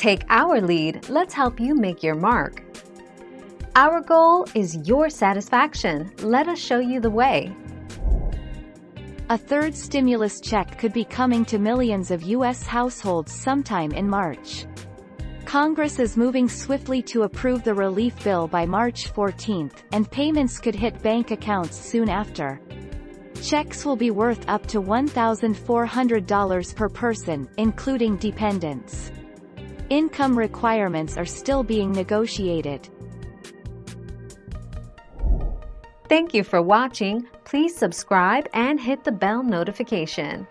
Take our lead, let's help you make your mark. Our goal is your satisfaction. Let us show you the way. A third stimulus check could be coming to millions of U.S. households sometime in March. Congress is moving swiftly to approve the relief bill by March 14th, and payments could hit bank accounts soon after. Checks will be worth up to $1,400 per person, including dependents. Income requirements are still being negotiated. Thank you for watching. Please subscribe and hit the bell notification.